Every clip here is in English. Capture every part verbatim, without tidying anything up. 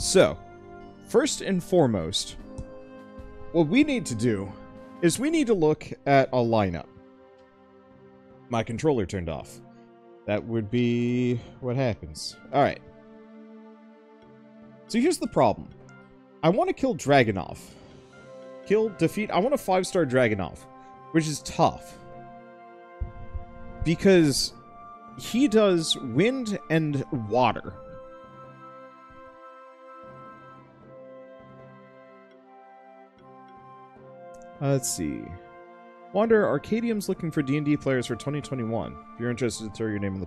So, first and foremost, what we need to do is we need to look at a lineup. My controller turned off. That would be what happens. Alright. So here's the problem. I want to kill Dragonov. Kill, defeat, I want a five-star Dragonov, which is tough. Because he does wind and water. Uh, let's see. Wander, Arcadium's looking for D and D players for twenty twenty-one. If you're interested, throw your name in the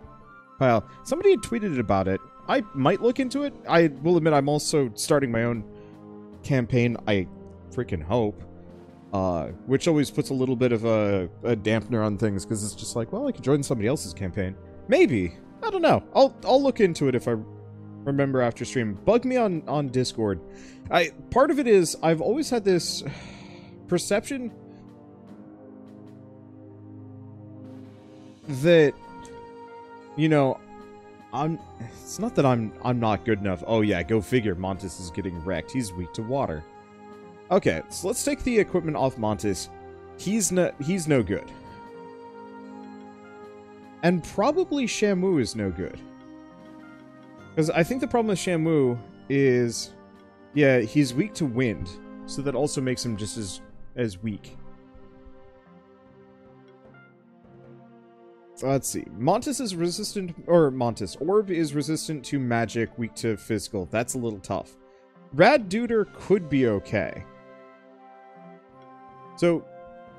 pile. Somebody had tweeted about it. I might look into it. I will admit I'm also starting my own campaign. I freaking hope. Uh, which always puts a little bit of a, a dampener on things, because it's just like, well, I could join somebody else's campaign. Maybe. I don't know. I'll I'll look into it if I remember after stream. Bug me on, on Discord. I part of it is I've always had this perception that, you know, I'm it's not that I'm I'm not good enough. Oh yeah, go figure. Montys is getting wrecked. He's weak to water. Okay, so let's take the equipment off Montys. He's no, he's no good. And probably Shamu is no good. Because I think the problem with Shamu is, yeah, he's weak to wind. So that also makes him just as, as weak. So let's see. Montys is resistant, or Montys. Orb is resistant to magic, weak to physical. That's a little tough. Rad Duder could be okay. So,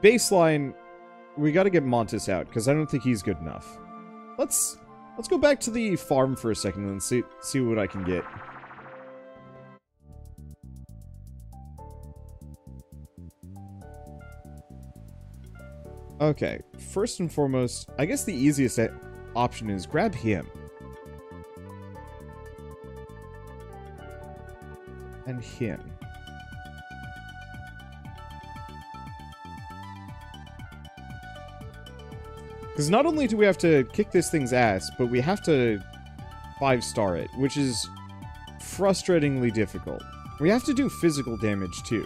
baseline, we gotta get Montys out, because I don't think he's good enough. Let's let's go back to the farm for a second and see see what I can get. Okay, first and foremost, I guess the easiest option is grab him. And him. Because not only do we have to kick this thing's ass, but we have to five-star it, which is frustratingly difficult. We have to do physical damage too,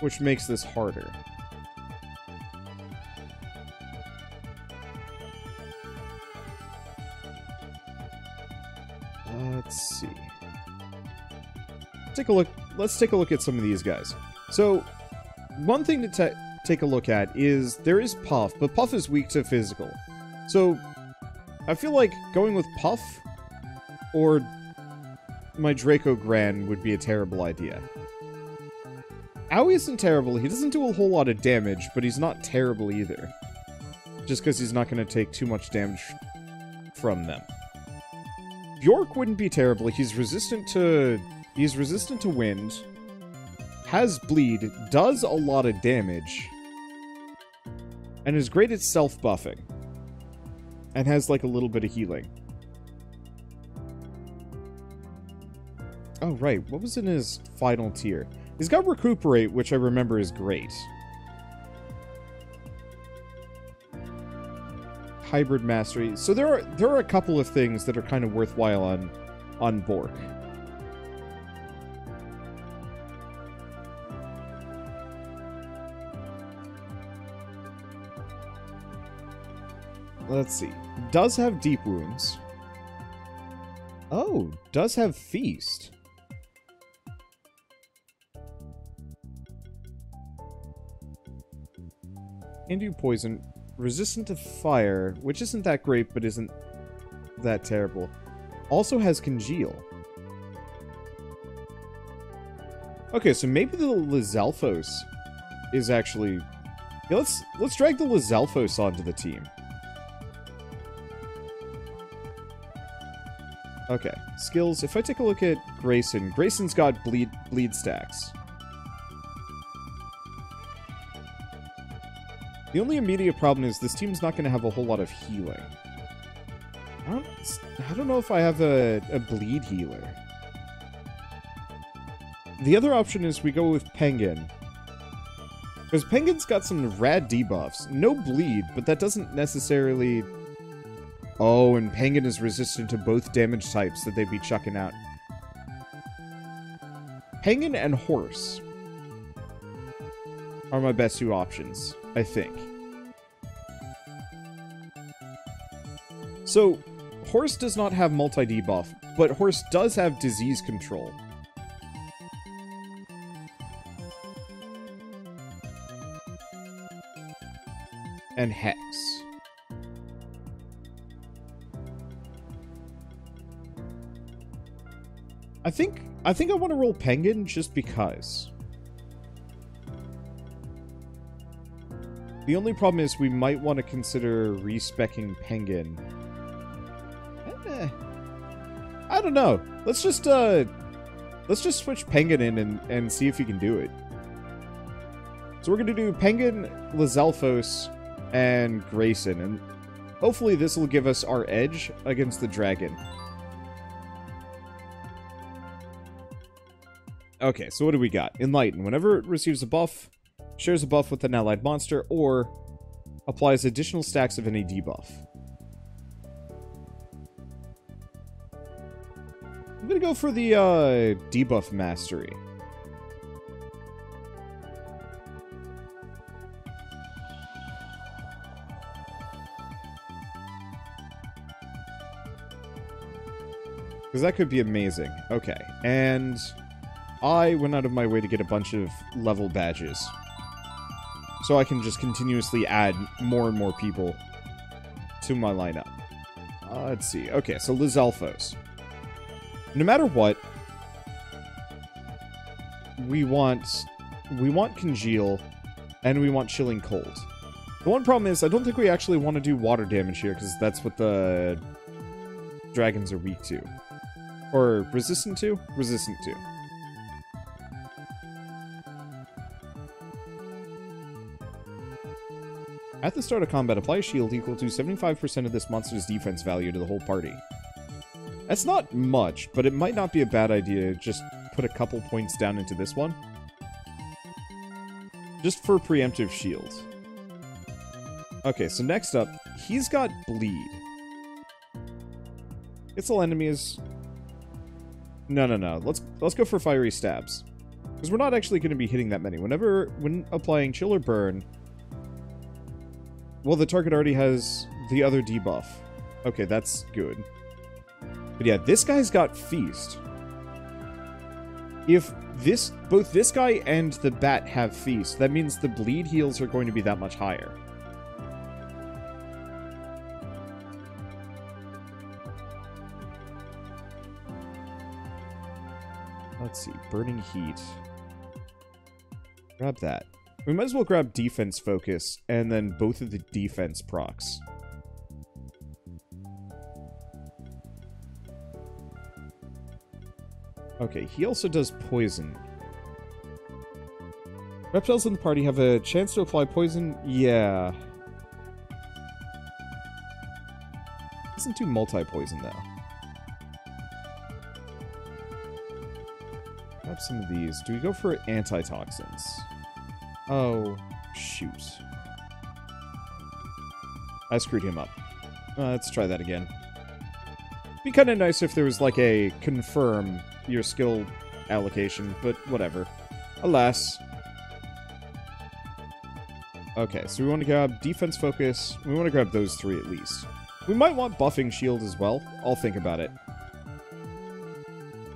which makes this harder. Let's see. Take a look. Let's take a look at some of these guys. So, one thing to ta take a look at is there is Puff, but Puff is weak to physical. So, I feel like going with Puff or my Draco Grand would be a terrible idea. Aoi isn't terrible. He doesn't do a whole lot of damage, but he's not terrible either. Just because he's not going to take too much damage from them. Bjork wouldn't be terrible. He's resistant to... He's resistant to wind, has bleed, does a lot of damage, and is great at self-buffing, and has, like, a little bit of healing. Oh, right. What was in his final tier? He's got Recuperate, which I remember is great. Hybrid Mastery. So there are there are a couple of things that are kind of worthwhile on, on Bjork. Let's see. Does have deep wounds. Oh, does have feast. Into poison. Resistant to fire, which isn't that great, but isn't that terrible. Also has congeal. Okay, so maybe the Lizalfos is actually... Yeah, let's, let's drag the Lizalfos onto the team. Okay, skills. If I take a look at Grayson, Grayson's got bleed bleed stacks. The only immediate problem is this team's not going to have a whole lot of healing. I don't, I don't know if I have a, a bleed healer. The other option is we go with Penguin. Because Penguin's got some rad debuffs. No bleed, but that doesn't necessarily... Oh, and Pangan is resistant to both damage types that they'd be chucking out. Pangan and Horse are my best two options, I think. So, Horse does not have multi-debuff, but Horse does have disease control. And Hex. I think I think I want to roll Penguin just because. The only problem is we might want to consider respeccing Penguin. Eh, I don't know. Let's just uh, let's just switch Penguin in and and see if he can do it. So we're gonna do Penguin, Lizalfos, and Grayson, and hopefully this will give us our edge against the dragon. Okay, so what do we got? Enlighten. Whenever it receives a buff, shares a buff with an allied monster, or applies additional stacks of any debuff. I'm gonna go for the uh, debuff mastery. Because that could be amazing. Okay, and I went out of my way to get a bunch of level badges, so I can just continuously add more and more people to my lineup. Uh, let's see. Okay, so Lizalfos. No matter what, we want we want Congeal, and we want Chilling Cold. The one problem is I don't think we actually want to do water damage here, because that's what the dragons are weak to, or resistant to, resistant to. At the start of combat, apply shield equal to seventy-five percent of this monster's defense value to the whole party. That's not much, but it might not be a bad idea to just put a couple points down into this one. Just for preemptive shield. Okay, so next up, he's got bleed. It's all enemies. No, no, no. Let's let's go for fiery stabs. Because we're not actually going to be hitting that many. Whenever, when applying chill or burn... Well, the target already has the other debuff. Okay, that's good. But yeah, this guy's got Feast. If this, both this guy and the bat have Feast, that means the bleed heals are going to be that much higher. Let's see, Burning Heat. Grab that. We might as well grab defense focus, and then both of the defense procs. Okay, he also does poison. Reptiles in the party have a chance to apply poison? Yeah. Doesn't do multi-poison, though. Grab some of these. Do we go for antitoxins? Oh, shoot. I screwed him up. Uh, let's try that again. It'd be kind of nice if there was like a confirm your skill allocation, but whatever. Alas. Okay, so we want to grab defense focus. We want to grab those three at least. We might want buffing shield as well. I'll think about it.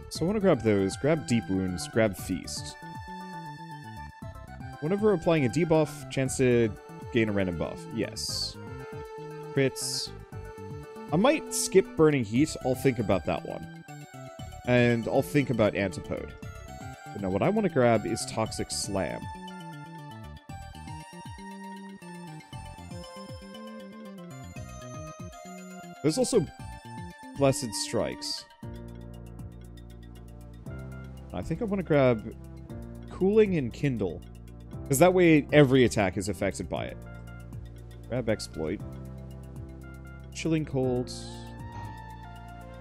So I want to grab those, grab deep wounds, grab feast. Whenever applying a debuff, chance to gain a random buff. Yes. Crits. I might skip Burning Heat. I'll think about that one. And I'll think about Antipode. But now what I want to grab is Toxic Slam. There's also Blessed Strikes. I think I want to grab Cooling and Kindle. Because that way, every attack is affected by it. Grab Exploit. Chilling Cold.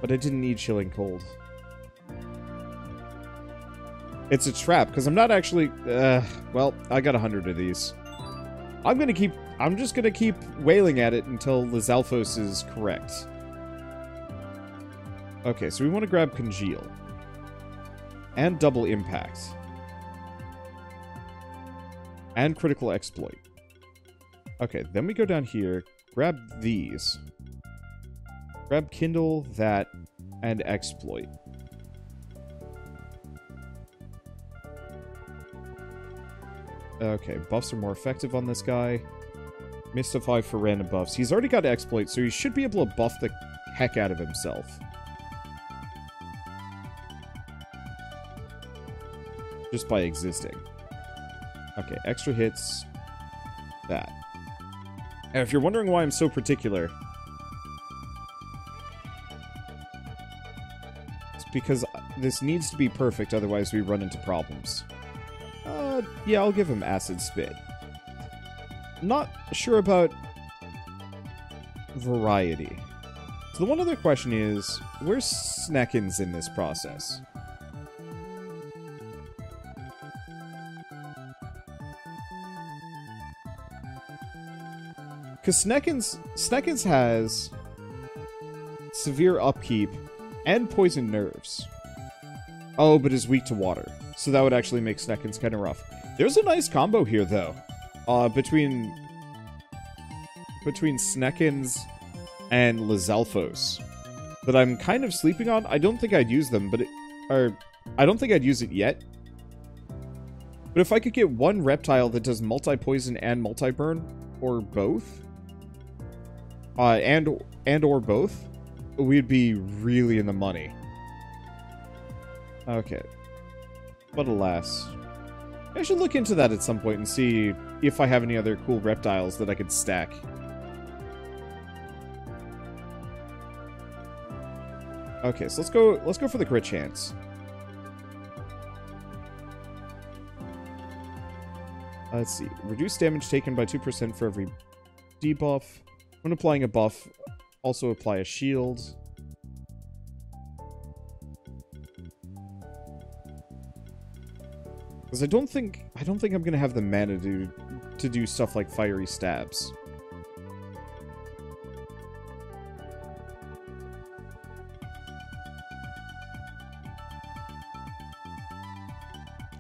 But I didn't need Chilling Cold. It's a trap, because I'm not actually... Uh, well, I got a hundred of these. I'm going to keep... I'm just going to keep wailing at it until Lizalfos is correct. Okay, so we want to grab Congeal. and double impacts. And critical exploit. Okay, then we go down here, grab these. Grab Kindle, that, and exploit. Okay, buffs are more effective on this guy. Mystify for random buffs. He's already got exploit, so he should be able to buff the heck out of himself. Just by existing. Okay, extra hits. That. And if you're wondering why I'm so particular, it's because this needs to be perfect, otherwise we run into problems. Uh, yeah, I'll give him Acid Spit. Not sure about variety. So the one other question is, where's Snaickens in this process? Because Snaickens, Snaickens has severe upkeep and poison nerves. Oh, but is weak to water. So that would actually make Snaickens kind of rough. There's a nice combo here, though. Uh, between... Between Snaickens and Lizalfos. That I'm kind of sleeping on. I don't think I'd use them, but... It, or, I don't think I'd use it yet. But if I could get one reptile that does multi-poison and multi-burn, or both... Uh, and, and or both, we'd be really in the money. Okay. But alas. I should look into that at some point and see if I have any other cool reptiles that I could stack. Okay, so let's go let's go for the crit chance. Let's see. Reduce damage taken by two percent for every debuff. When applying a buff, also apply a shield. Because I don't think I don't think I'm gonna have the mana to to do stuff like fiery stabs.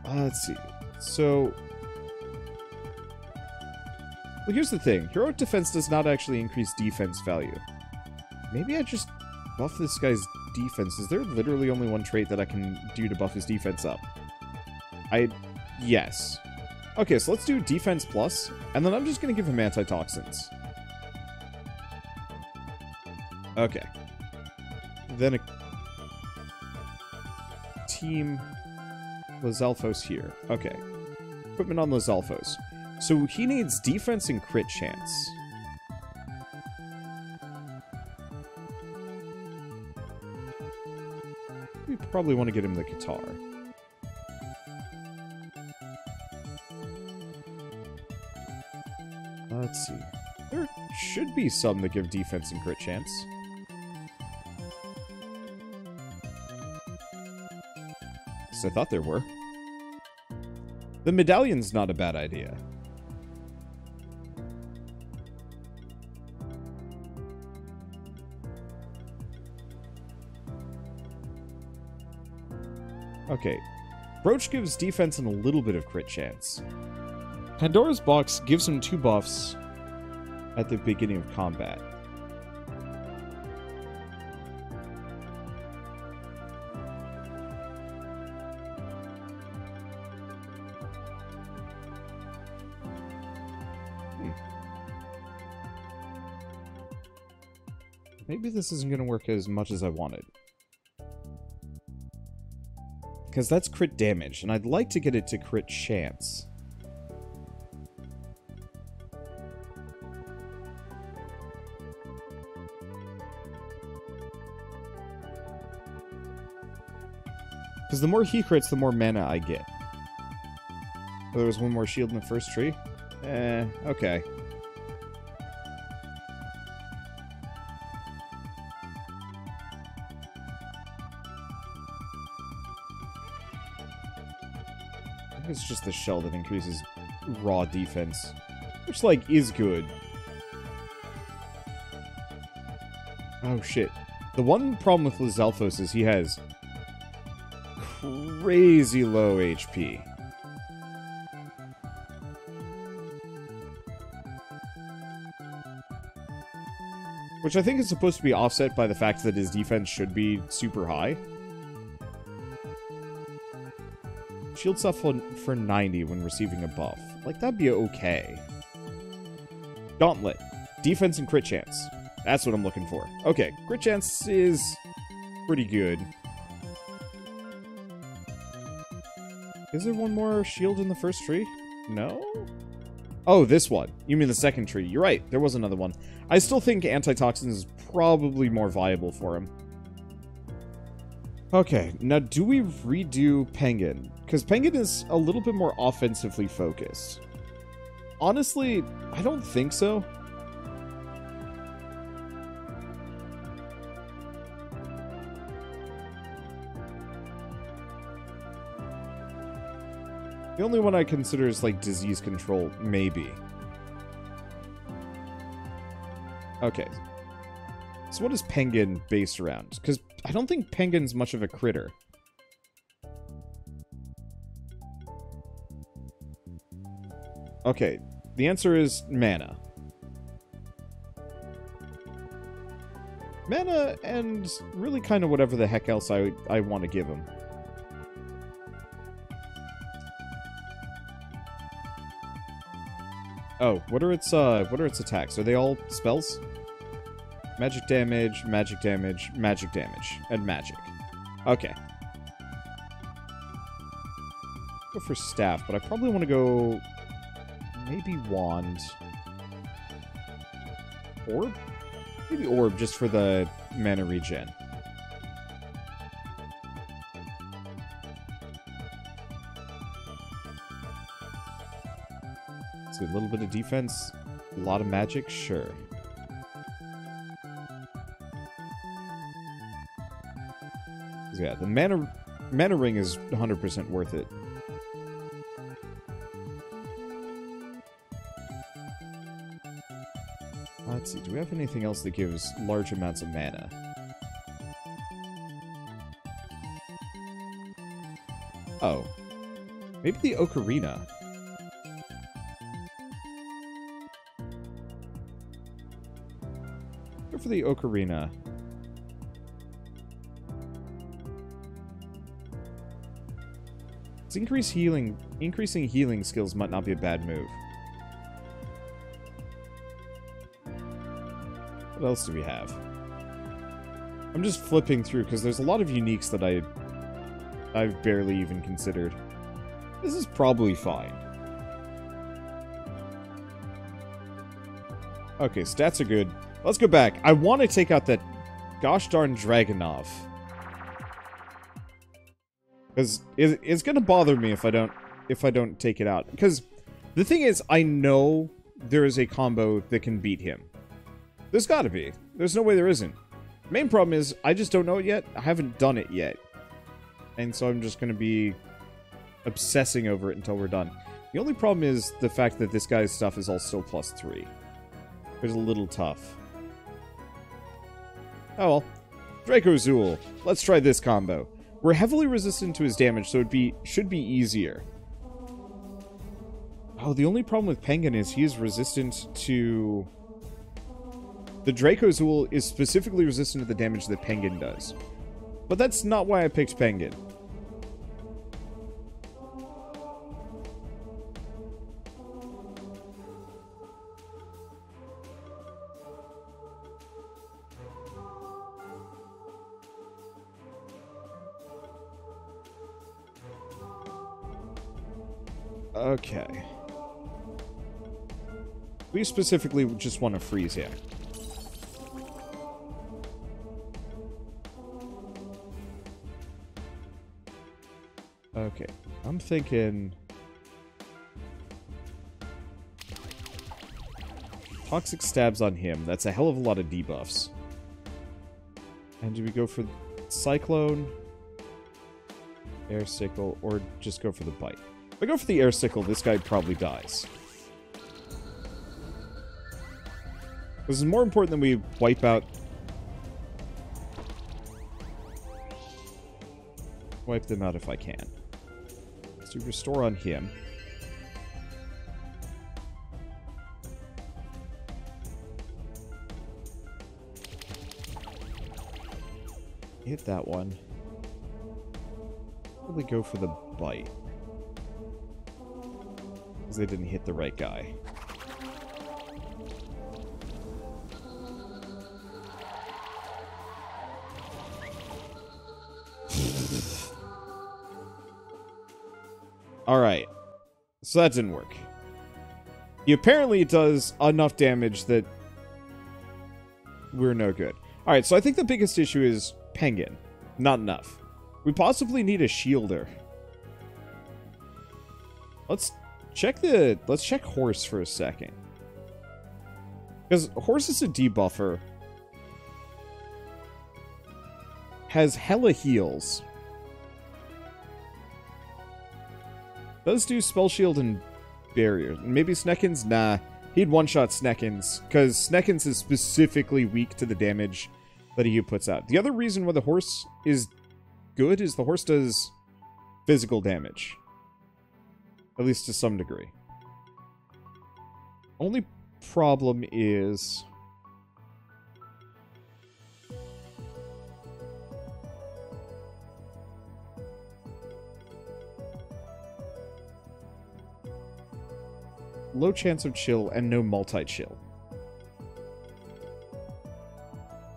Uh, let's see. So, well, here's the thing: heroic defense does not actually increase defense value. Maybe I just buff this guy's defense. Is there literally only one trait that I can do to buff his defense up? I... Yes. Okay, so let's do defense plus, and then I'm just going to give him antitoxins. Okay. Then a... Team... Lizalfos here. Okay. Equipment on Lizalfos. So he needs defense and crit chance. We probably want to get him the guitar. Let's see. There should be some that give defense and crit chance. Because I thought there were. The medallion's not a bad idea. Okay. Brooch gives defense and a little bit of crit chance. Pandora's Box gives him two buffs at the beginning of combat. Hmm. Maybe this isn't going to work as much as I wanted. Because that's crit damage, and I'd like to get it to crit chance. Because the more he crits, the more mana I get. Oh, there was one more shield in the first tree? Eh, okay. I think it's just the shell that increases raw defense. Which, like, is good. Oh, shit. The one problem with Lizalfos is he has... crazy low H P. Which I think is supposed to be offset by the fact that his defense should be super high. Shield stuff for ninety when receiving a buff. Like, that'd be okay. Gauntlet. Defense and crit chance. That's what I'm looking for. Okay, crit chance is pretty good. Is there one more shield in the first tree? No? Oh, this one. You mean the second tree. You're right, there was another one. I still think antitoxin is probably more viable for him. Okay, now do we redo Penguin? Because Penguin is a little bit more offensively focused. Honestly, I don't think so. The only one I consider is, like, disease control, maybe. Okay. So what is Penguin based around? Because I don't think Penguin's much of a critter. Okay, the answer is mana. Mana and really kind of whatever the heck else I, I want to give him. Oh, what are its uh, what are its attacks? Are they all spells? Magic damage, magic damage, magic damage, and magic. Okay. Go for staff, but I probably want to go maybe wand, orb, maybe orb just for the mana regen. A little bit of defense, a lot of magic, sure. Yeah, the mana, mana ring is one hundred percent worth it. Let's see, do we have anything else that gives large amounts of mana? Oh. Maybe the Ocarina. For the Ocarina. It's increased healing. Increasing healing skills might not be a bad move. What else do we have? I'm just flipping through because there's a lot of uniques that I I've barely even considered. This is probably fine. Okay, stats are good. Let's go back. I want to take out that gosh darn Dragonov. Because it, it's going to bother me if I don't if I don't take it out. Because the thing is, I know there is a combo that can beat him. There's got to be. There's no way there isn't. Main problem is, I just don't know it yet. I haven't done it yet. And so I'm just going to be obsessing over it until we're done. The only problem is the fact that this guy's stuff is also plus three. It's a little tough. Oh well. Dracozul. Let's try this combo. We're heavily resistant to his damage, so it be should be easier. Oh, the only problem with Penguin is he is resistant to... The Dracozul is specifically resistant to the damage that Penguin does. But that's not why I picked Penguin. Okay. We specifically just want to freeze here. Okay. I'm thinking... Toxic stabs on him. That's a hell of a lot of debuffs. And do we go for Cyclone, Air Sickle, or just go for the Bite? If I go for the air sickle, this guy probably dies. This is more important than we wipe out. wipe them out if I can. So restore on him. Hit that one. Probably go for the bite. Because they didn't hit the right guy. Alright. So that didn't work. He apparently does enough damage that we're no good. Alright, so I think the biggest issue is Penguin. Not enough. We possibly need a shielder. Let's check the... Let's check Horse for a second. Because Horse is a debuffer. Has hella heals. Does do Spell Shield and Barrier. Maybe Snaickens? Nah. He'd one-shot Snaickens, because Snaickens is specifically weak to the damage that he puts out. The other reason why the Horse is good is the Horse does physical damage. At least to some degree. Only problem is... low chance of chill and no multi-chill.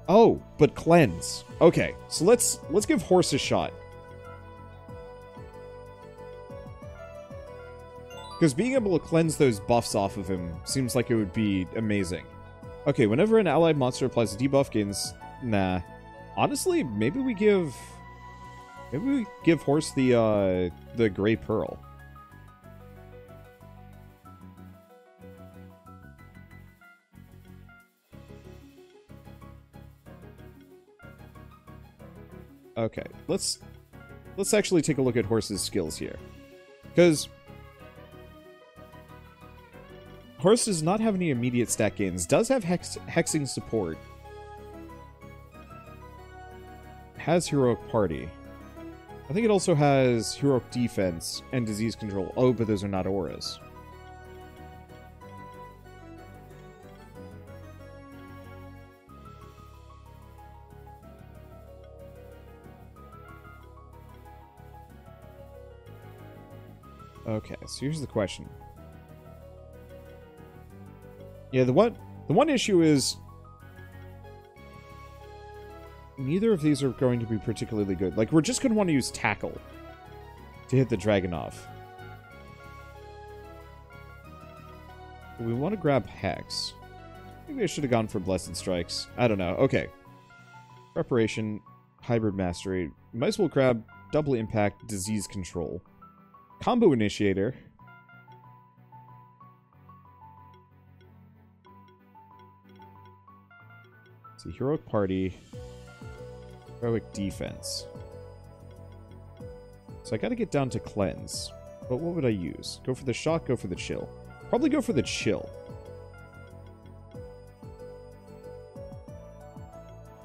Oh, but cleanse. Okay, so let's let's give Horse a shot. Because being able to cleanse those buffs off of him seems like it would be amazing. Okay, whenever an allied monster applies a debuff gains... Nah. Honestly, maybe we give... Maybe we give Horse the, uh, the Gray Pearl. Okay, let's let's actually take a look at Horse's skills here. Because Horse does not have any immediate stat gains, does have hex hexing support. Has heroic party. I think it also has heroic defense and disease control. Oh, but those are not auras. Okay, so here's the question. Yeah, the one the one issue is neither of these are going to be particularly good. Like, we're just going to want to use Tackle to hit the Dragonov. We want to grab Hex. Maybe I should have gone for Blessed Strikes. I don't know. Okay. Preparation, Hybrid Mastery. Might as well grab Double Impact, Disease Control. Combo Initiator. It's a Heroic Party. Heroic Defense. So I gotta get down to Cleanse. But what would I use? Go for the Shock, go for the Chill. Probably go for the Chill.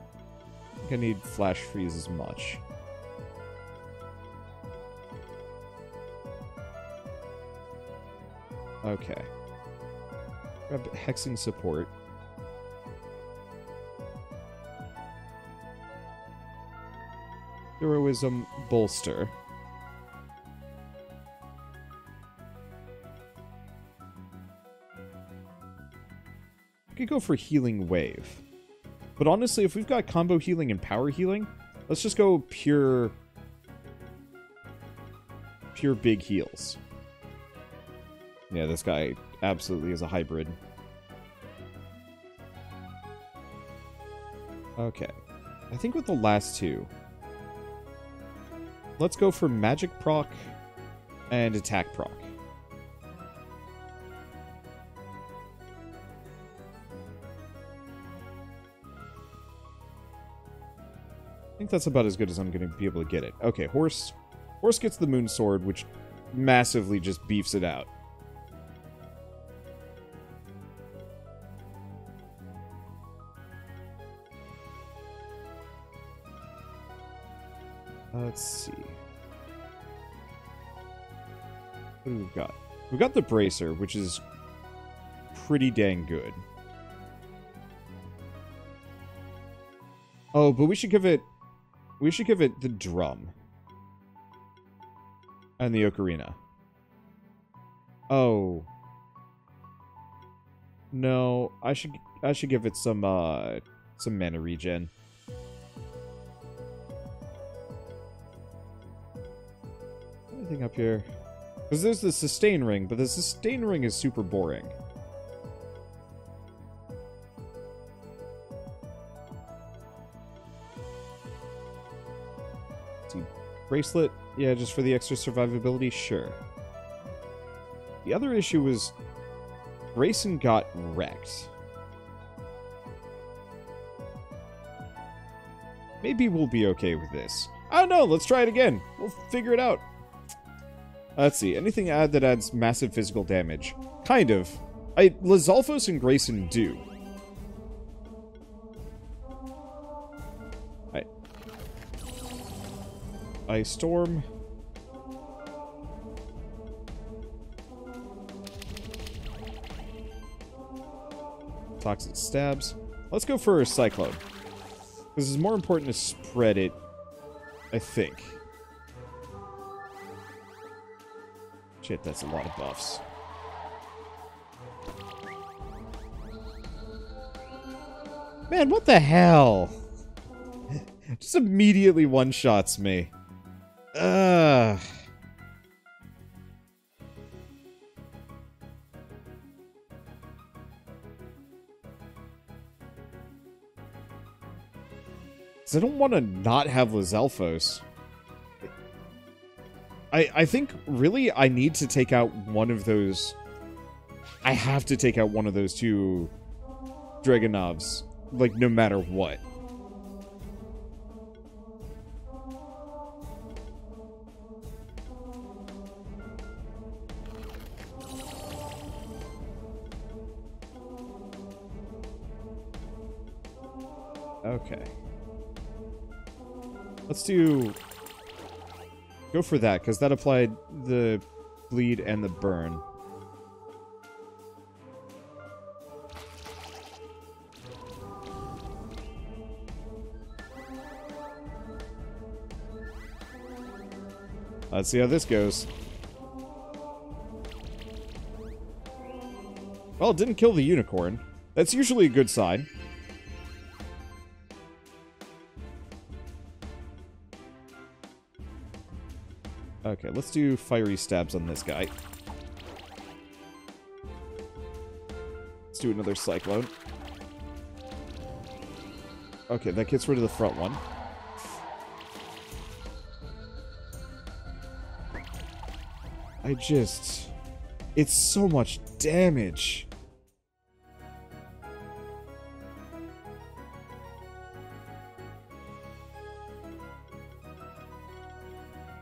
I think I need Flash Freeze as much. Okay. Grab hexing support. Heroism bolster. I could go for healing wave. But honestly, if we've got combo healing and power healing, let's just go pure... Pure big heals. Yeah, this guy absolutely is a hybrid. Okay. I think with the last two, let's go for magic proc and attack proc. I think that's about as good as I'm going to be able to get it. Okay, Horse. Horse gets the Moon Sword, which massively just beefs it out. Let's see. What do we got? We got the bracer, which is pretty dang good. Oh, but we should give it... We should give it the drum. And the ocarina. Oh. No, I should... I should give it some, uh... some mana regen. Anything up here? Because there's the sustain ring, but the sustain ring is super boring. Bracelet? Yeah, just for the extra survivability? Sure. The other issue was... Grayson got wrecked. Maybe we'll be okay with this. I don't know, let's try it again. We'll figure it out. Let's see, anything add that adds massive physical damage? Kind of. I Lizalfos and Grayson do. Ice storm. Toxic stabs. Let's go for a cyclone. This is more important to spread it, I think. Shit, that's a lot of buffs. Man, what the hell? Just immediately one-shots me. Ugh. Cause I don't want to not have Lizalfos. I I think really I need to take out one of those. I have to take out one of those two Dragonovs, like no matter what. Okay. Let's do... Go for that, because that applied the bleed and the burn. Let's see how this goes. Well, it didn't kill the unicorn. That's usually a good sign. Okay, let's do fiery stabs on this guy. Let's do another cyclone. Okay, that gets rid of the front one. I just... It's so much damage.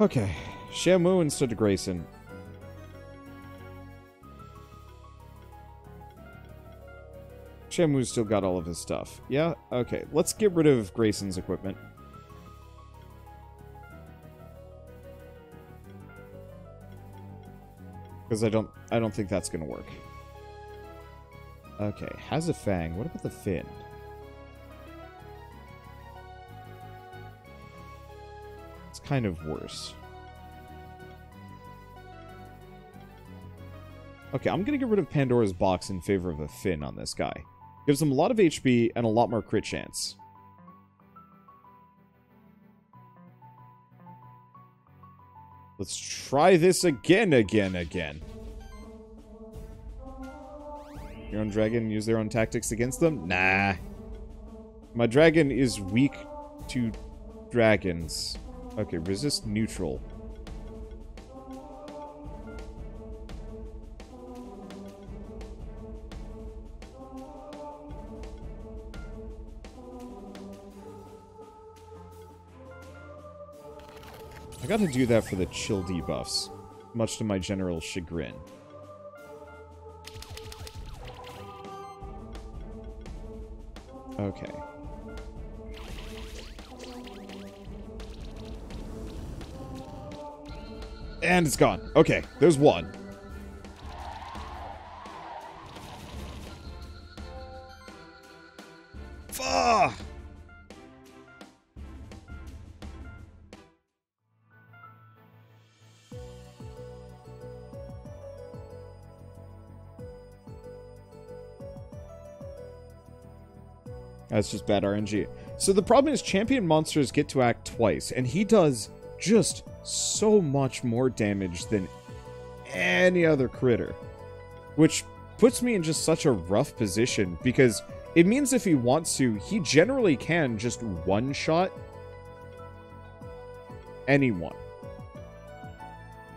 Okay. Shamu instead of Grayson. Shamu's still got all of his stuff. Yeah? Okay. Let's get rid of Grayson's equipment. Because I don't I don't think that's gonna work. Okay, has a fang. What about the fin? It's kind of worse. Okay, I'm going to get rid of Pandora's Box in favor of a Fin on this guy. Gives him a lot of H P and a lot more crit chance. Let's try this again, again, again. Your own dragon use their own tactics against them? Nah. My dragon is weak to dragons. Okay, resist neutral. Gotta do that for the chill debuffs, much to my general chagrin. Okay. And it's gone. Okay, there's one. Fuck! That's just bad R N G. So the problem is champion monsters get to act twice, and he does just so much more damage than any other critter, which puts me in just such a rough position, because it means if he wants to, he generally can just one-shot anyone.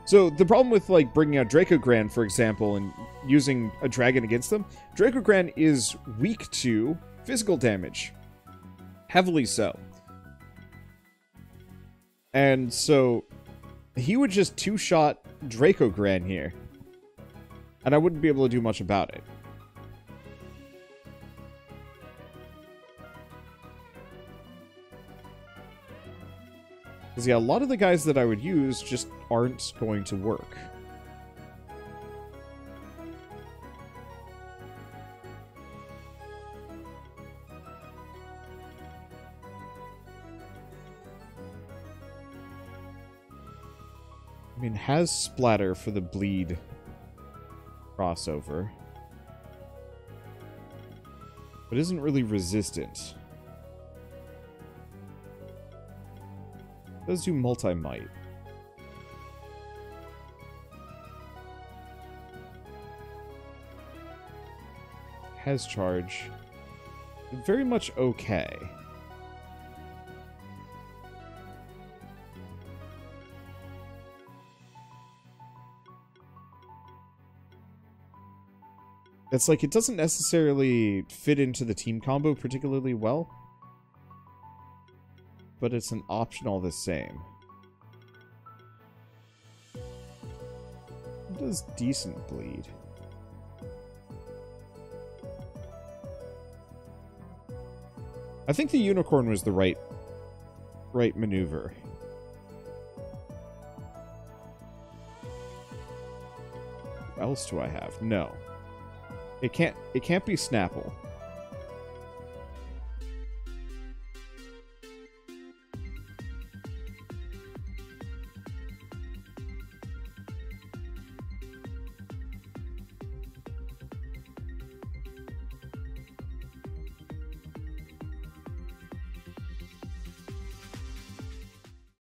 So the problem with, like, bringing out Draco Grand, for example, and using a dragon against them, Draco Grand is weak to physical damage. Heavily so. And so he would just two-shot Dracogran here, and I wouldn't be able to do much about it. Because, yeah, a lot of the guys that I would use just aren't going to work. I mean, has splatter for the bleed crossover, but isn't really resistant. Does do multi-might. Has charge. Very much okay. It's like, it doesn't necessarily fit into the team combo particularly well, but it's an option all the same. It does decent bleed. I think the unicorn was the right, right maneuver. What else do I have? No. It can't, it can't be Snapple.